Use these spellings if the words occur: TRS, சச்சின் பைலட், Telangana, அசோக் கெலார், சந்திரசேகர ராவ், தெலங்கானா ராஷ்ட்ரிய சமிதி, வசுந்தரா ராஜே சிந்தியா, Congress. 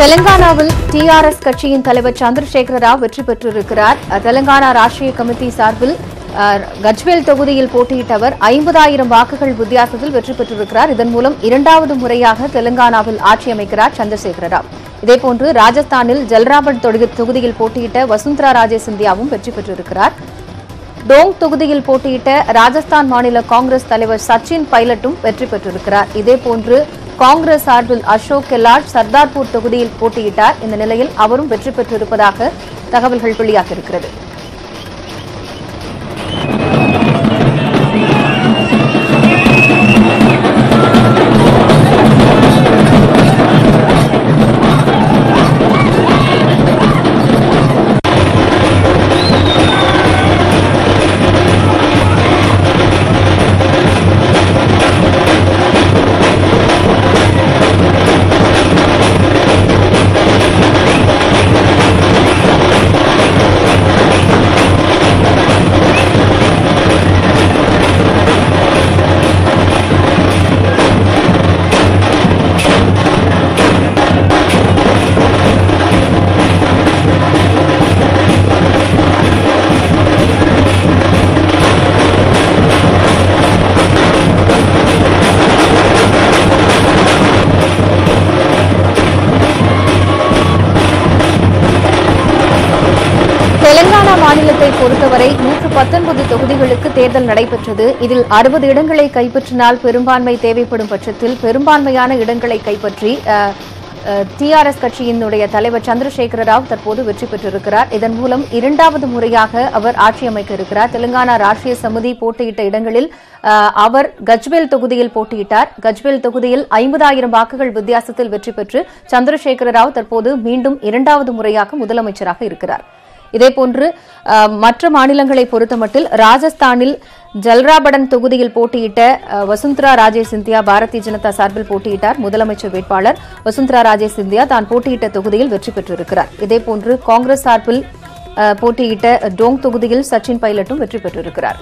தெலங்கானாவில் TRS கட்சியின் தலைவர் சந்திரசேகர ராவ் வெற்றி பெற்றிருக்கிறார். தெலங்கானா ராஷ்ட்ரிய கமிட்டி சார்பில் கஜ்வேல் தொகுதியில் போட்டியிட்டவர் 50,000 வாக்குகள் வித்தியாசத்தில் வெற்றி பெற்றிருக்கிறார். இதன் மூலம் இரண்டாவது முறையாக தெலங்கானாவில் ஆட்சி அமைக்கிறார் சந்திரசேகர ராவ். இதேபோன்று ராஜஸ்தானில் ஜல்ராபட் தொகுதியில் போட்டியிட்ட வசுந்தரா ராஜே சிந்தியாவும் வெற்றி பெற்றிருக்கிறார். டோங் தொகுதியில் போட்டியிட்ட ராஜஸ்தான் மாநில காங்கிரஸ் தலைவர் சச்சின் பைலட்டும் வெற்றி பெற்றிருக்கிறார். இதேபோன்று காங்கிரஸ் சார்பில் அசோக் கெலார் சர்தார்பூர் தொகுதியில் போட்டியிட்டார். இந்த நிலையில் அவரும் வெற்றி பெற்றிருப்பதாக தகவல்கள் வெளியாகியிருக்கிறது. தெலங்கானா மாநிலத்தை பொறுத்தவரை 119 தொகுதிகளுக்கு தேர்தல் நடைபெற்றது. இதில் 60 இடங்களை கைப்பற்றினால் பெரும்பான்மை தேவைப்படும் பட்சத்தில் பெரும்பான்மையான இடங்களை கைப்பற்றி TRS கட்சியினுடைய தலைவர் சந்திரசேகர ராவ் தற்போது வெற்றி பெற்றிருக்கிறார். இதன் மூலம் இரண்டாவது முறையாக அவர் ஆட்சி அமைக்க இருக்கிறார். தெலங்கானா ராஷ்ட்ரிய சமிதி போட்டியிட்ட இடங்களில் அவர் கஜ்வேல் தொகுதியில் போட்டியிட்டார். கஜ்வேல் தொகுதியில் 50,000 வாக்குகள் வித்தியாசத்தில் வெற்றி பெற்று சந்திரசேகர ராவ் தற்போது மீண்டும் இரண்டாவது முறையாக முதலமைச்சராக இருக்கிறார். இதேபோன்று மற்ற மாநிலங்களை பொறுத்தமட்டில் ராஜஸ்தானில் ஜல்ராபடன் தொகுதியில் போட்டியிட்ட வசுந்தரா ராஜே சிந்தியா பாரதிய ஜனதா சார்பில் போட்டியிட்டார். முதலமைச்சர் வேட்பாளர் வசுந்தரா ராஜே சிந்தியா தான் போட்டியிட்ட தொகுதியில் வெற்றி பெற்றிருக்கிறார். இதேபோன்று காங்கிரஸ் சார்பில் போட்டியிட்ட டோங் தொகுதியில் சச்சின் பைலட்டும் வெற்றி பெற்றிருக்கிறார்.